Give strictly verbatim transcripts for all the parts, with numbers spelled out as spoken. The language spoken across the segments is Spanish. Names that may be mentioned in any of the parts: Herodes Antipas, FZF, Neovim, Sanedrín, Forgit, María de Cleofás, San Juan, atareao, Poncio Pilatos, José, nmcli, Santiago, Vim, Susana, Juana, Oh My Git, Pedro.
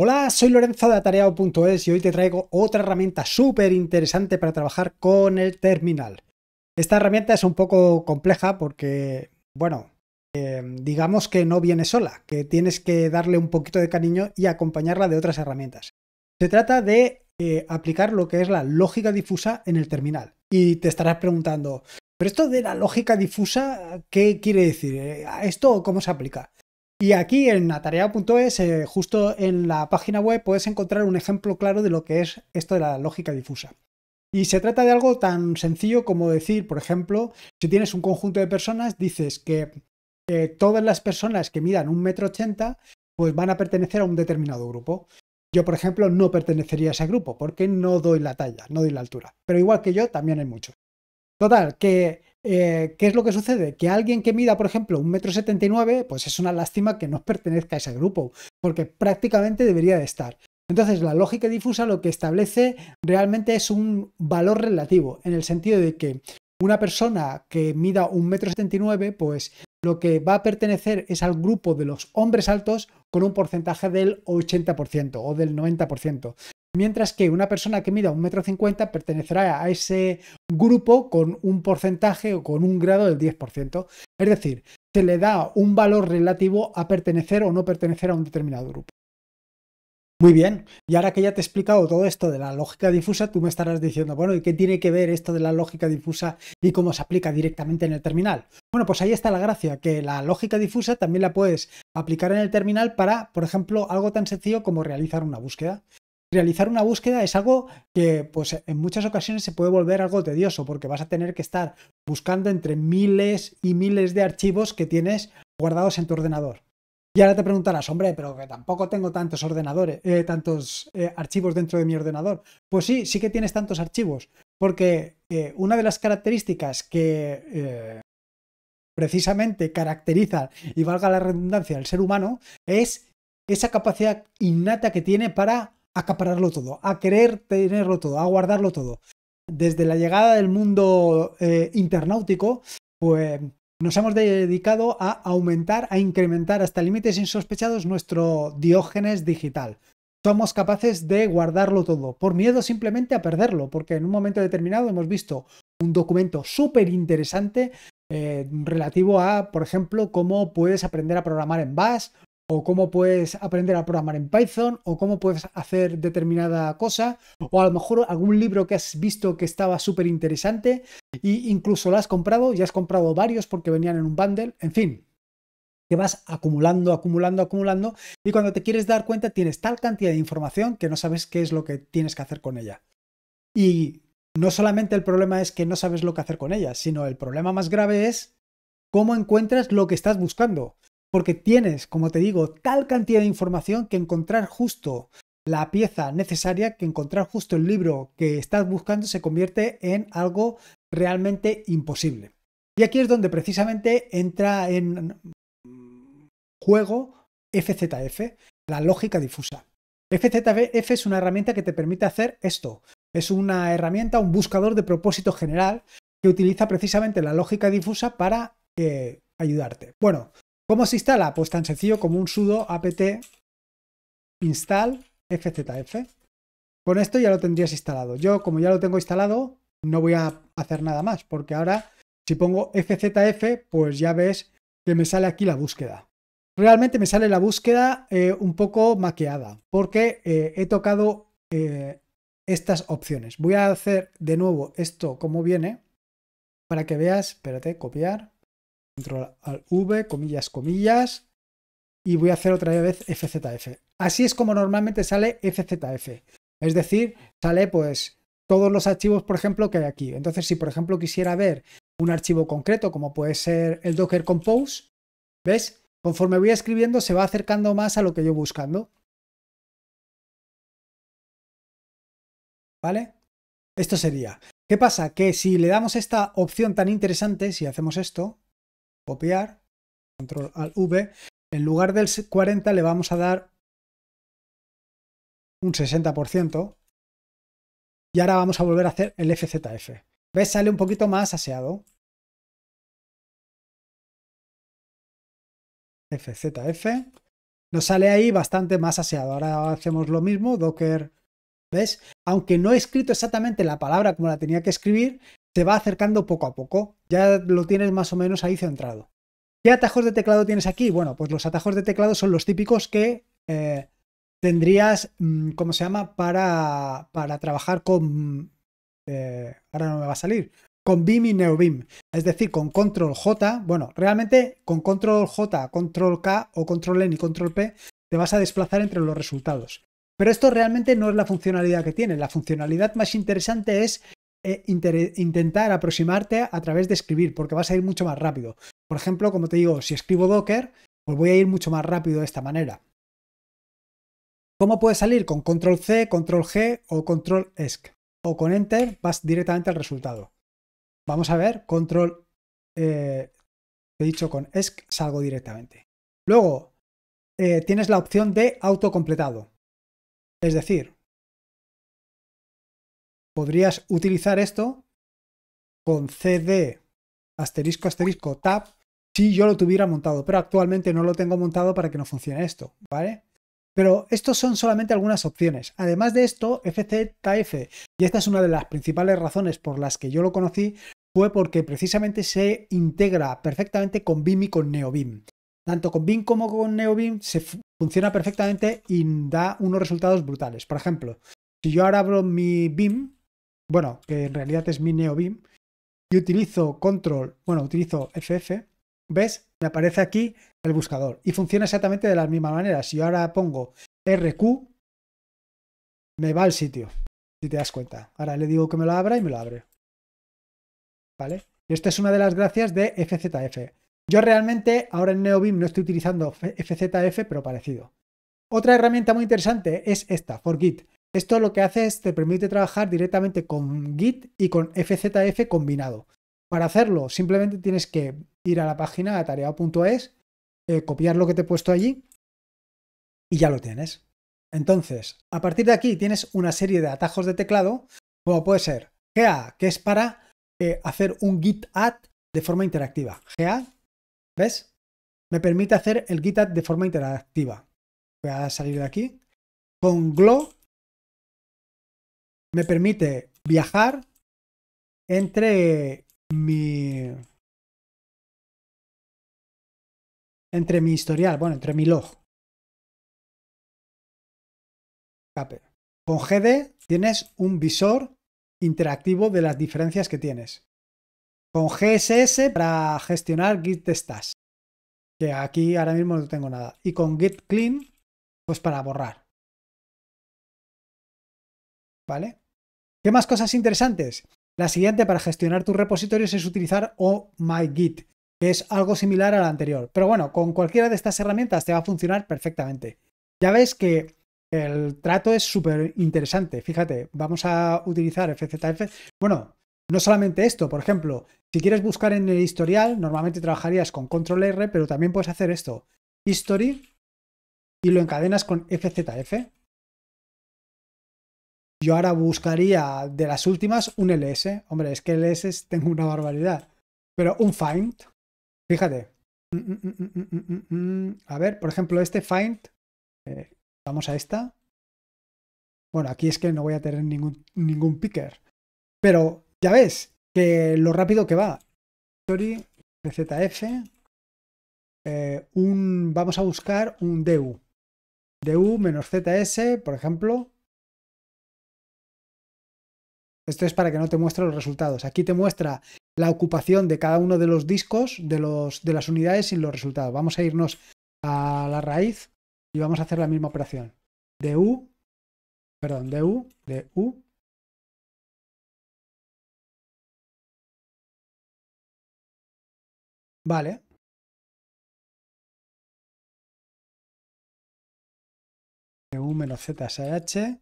Hola, soy Lorenzo de atareao punto es y hoy te traigo otra herramienta súper interesante para trabajar con el terminal. Esta herramienta es un poco compleja porque, bueno, eh, digamos que no viene sola, que tienes que darle un poquito de cariño y acompañarla de otras herramientas. Se trata de eh, aplicar lo que es la lógica difusa en el terminal. Y te estarás preguntando, ¿pero esto de la lógica difusa qué quiere decir? ¿Esto cómo se aplica? Y aquí en atareao punto es, eh, justo en la página web, puedes encontrar un ejemplo claro de lo que es esto de la lógica difusa. Y se trata de algo tan sencillo como decir, por ejemplo, si tienes un conjunto de personas, dices que eh, todas las personas que midan un metro ochenta pues van a pertenecer a un determinado grupo. Yo, por ejemplo, no pertenecería a ese grupo porque no doy la talla, no doy la altura. Pero igual que yo, también hay muchos. Total, que... Eh, ¿Qué es lo que sucede? Que alguien que mida, por ejemplo, un metro setenta y nueve, pues es una lástima que no pertenezca a ese grupo, porque prácticamente debería de estar. Entonces, la lógica difusa lo que establece realmente es un valor relativo, en el sentido de que una persona que mida un metro setenta y nueve, pues lo que va a pertenecer es al grupo de los hombres altos con un porcentaje del ochenta por ciento o del noventa por ciento. Mientras que una persona que mida un metro cincuenta pertenecerá a ese grupo con un porcentaje o con un grado del diez por ciento. Es decir, se le da un valor relativo a pertenecer o no pertenecer a un determinado grupo. Muy bien, y ahora que ya te he explicado todo esto de la lógica difusa, tú me estarás diciendo, bueno, ¿y qué tiene que ver esto de la lógica difusa y cómo se aplica directamente en el terminal? Bueno, pues ahí está la gracia, que la lógica difusa también la puedes aplicar en el terminal para, por ejemplo, algo tan sencillo como realizar una búsqueda. Realizar una búsqueda es algo que pues, en muchas ocasiones se puede volver algo tedioso porque vas a tener que estar buscando entre miles y miles de archivos que tienes guardados en tu ordenador. Y ahora te preguntarás, hombre, pero que tampoco tengo tantos ordenadores, eh, tantos eh, archivos dentro de mi ordenador. Pues sí, sí que tienes tantos archivos porque eh, una de las características que eh, precisamente caracteriza y valga la redundancia al ser humano es esa capacidad innata que tiene para acapararlo todo, a querer tenerlo todo, a guardarlo todo. Desde la llegada del mundo eh, internautico, pues nos hemos dedicado a aumentar, a incrementar hasta límites insospechados nuestro Diógenes digital. Somos capaces de guardarlo todo, por miedo simplemente a perderlo, porque en un momento determinado hemos visto un documento súper interesante eh, relativo a, por ejemplo, cómo puedes aprender a programar en Bash, o cómo puedes aprender a programar en Python, o cómo puedes hacer determinada cosa, o a lo mejor algún libro que has visto que estaba súper interesante e incluso lo has comprado, ya has comprado varios porque venían en un bundle, en fin, que vas acumulando, acumulando, acumulando, y cuando te quieres dar cuenta tienes tal cantidad de información que no sabes qué es lo que tienes que hacer con ella. Y no solamente el problema es que no sabes lo que hacer con ella, sino el problema más grave es cómo encuentras lo que estás buscando. Porque tienes, como te digo, tal cantidad de información que encontrar justo la pieza necesaria, que encontrar justo el libro que estás buscando se convierte en algo realmente imposible. Y aquí es donde precisamente entra en juego F Z F, la lógica difusa. F Z F es una herramienta que te permite hacer esto. Es una herramienta, un buscador de propósito general que utiliza precisamente la lógica difusa para eh, ayudarte. Bueno. ¿Cómo se instala? Pues tan sencillo como un sudo apt install fzf. Con esto ya lo tendrías instalado. Yo, como ya lo tengo instalado, no voy a hacer nada más, porque ahora si pongo fzf, pues ya ves que me sale aquí la búsqueda. Realmente me sale la búsqueda eh, un poco maqueada, porque eh, he tocado eh, estas opciones. Voy a hacer de nuevo esto como viene, para que veas, espérate, copiar. Control al V, comillas, comillas, y voy a hacer otra vez F Z F. Así es como normalmente sale F Z F. Es decir, sale pues todos los archivos, por ejemplo, que hay aquí. Entonces, si por ejemplo quisiera ver un archivo concreto, como puede ser el Docker Compose, ¿ves? Conforme voy escribiendo, se va acercando más a lo que yo buscando. ¿Vale? Esto sería. ¿Qué pasa? Que si le damos esta opción tan interesante, si hacemos esto, copiar, control al V, en lugar del cuarenta le vamos a dar un sesenta por ciento y ahora vamos a volver a hacer el F Z F. ¿Ves? Sale un poquito más aseado. F Z F nos sale ahí bastante más aseado. Ahora hacemos lo mismo, docker, ¿ves? Aunque no he escrito exactamente la palabra como la tenía que escribir, se va acercando poco a poco. Ya lo tienes más o menos ahí centrado. ¿Qué atajos de teclado tienes aquí? Bueno, pues los atajos de teclado son los típicos que eh, tendrías, ¿cómo se llama? Para, para trabajar con... Eh, ahora no me va a salir. Con Vim y Neovim. Es decir, con control J, bueno, realmente con control J, control K o control N y control P te vas a desplazar entre los resultados. Pero esto realmente no es la funcionalidad que tiene. La funcionalidad más interesante es eh, intentar aproximarte a través de escribir, porque vas a ir mucho más rápido. Por ejemplo, como te digo, si escribo Docker, pues voy a ir mucho más rápido de esta manera. ¿Cómo puede salir? Con control C, control G o control ESC. O con Enter vas directamente al resultado. Vamos a ver, control, eh, he dicho con ESC, salgo directamente. Luego, eh, tienes la opción de autocompletado. Es decir, podrías utilizar esto con C D asterisco asterisco tab si yo lo tuviera montado, pero actualmente no lo tengo montado para que no funcione esto, ¿vale? Pero estos son solamente algunas opciones. Además de esto, F Z F, y esta es una de las principales razones por las que yo lo conocí, fue porque precisamente se integra perfectamente con Vim y con Neovim. Tanto con Vim como con Neovim se funciona perfectamente y da unos resultados brutales. Por ejemplo, si yo ahora abro mi Vim, bueno, que en realidad es mi Neovim, y utilizo control, bueno, utilizo F F, ¿ves? Me aparece aquí el buscador y funciona exactamente de la misma manera. Si yo ahora pongo R Q, me va al sitio, si te das cuenta. Ahora le digo que me lo abra y me lo abre. ¿Vale? Y esta es una de las gracias de F Z F. Yo realmente ahora en Neovim no estoy utilizando F Z F, pero parecido. Otra herramienta muy interesante es esta, Forgit. Esto lo que hace es te permite trabajar directamente con Git y con F Z F combinado. Para hacerlo, simplemente tienes que ir a la página atareao punto es, eh, copiar lo que te he puesto allí y ya lo tienes. Entonces, a partir de aquí tienes una serie de atajos de teclado, como puede ser G A, que es para eh, hacer un git add de forma interactiva. G A, ¿ves? Me permite hacer el git add de forma interactiva. Voy a salir de aquí. Con G L O me permite viajar entre mi... entre mi historial, bueno, entre mi log. Con G D tienes un visor interactivo de las diferencias que tienes. Con G S S para gestionar git stats, que aquí ahora mismo no tengo nada. Y con git clean, pues para borrar. ¿Vale? ¿Qué más cosas interesantes? La siguiente para gestionar tus repositorios es utilizar Oh My Git, que es algo similar a la anterior. Pero bueno, con cualquiera de estas herramientas te va a funcionar perfectamente. Ya ves que el trato es súper interesante. Fíjate, vamos a utilizar F Z F. Bueno, no solamente esto. Por ejemplo, si quieres buscar en el historial, normalmente trabajarías con control R, pero también puedes hacer esto. History y lo encadenas con F Z F. Yo ahora buscaría de las últimas un L S. Hombre, es que L S tengo una barbaridad. Pero un find... Fíjate. Mm, mm, mm, mm, mm, mm. A ver, por ejemplo, este find. Eh, vamos a esta. Bueno, aquí es que no voy a tener ningún, ningún picker. Pero ya ves que lo rápido que va. Sorry, P Z F. Eh, un, vamos a buscar un D U. D U menos Z S, por ejemplo. Esto es para que no te muestre los resultados. Aquí te muestra la ocupación de cada uno de los discos, de, los, de las unidades y los resultados. Vamos a irnos a la raíz y vamos a hacer la misma operación. D U, perdón, D U, D U. Vale. D U menos Z S H.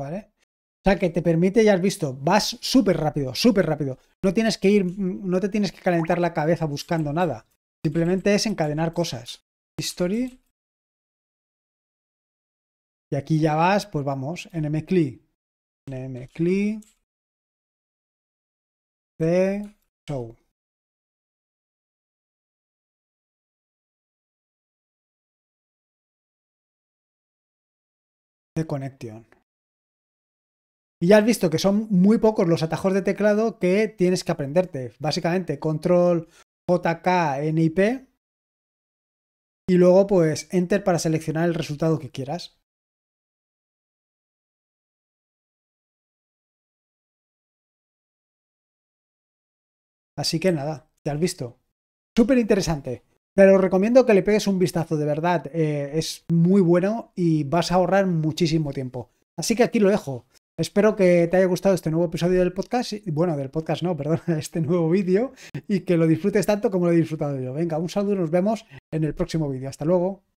Vale. O sea, que te permite, ya has visto, vas súper rápido, súper rápido. No tienes que ir, no te tienes que calentar la cabeza buscando nada. Simplemente es encadenar cosas. History. Y aquí ya vas, pues vamos, nmcli. nmcli. C. Show. de conexión. Y ya has visto que son muy pocos los atajos de teclado que tienes que aprenderte. Básicamente, control J K en I P y luego pues enter para seleccionar el resultado que quieras. Así que nada, ya has visto. Súper interesante. Te lo recomiendo que le pegues un vistazo, de verdad. Eh, es muy bueno y vas a ahorrar muchísimo tiempo. Así que aquí lo dejo. Espero que te haya gustado este nuevo episodio del podcast. Bueno, del podcast no, perdón, este nuevo vídeo. Y que lo disfrutes tanto como lo he disfrutado yo. Venga, un saludo y nos vemos en el próximo vídeo. Hasta luego.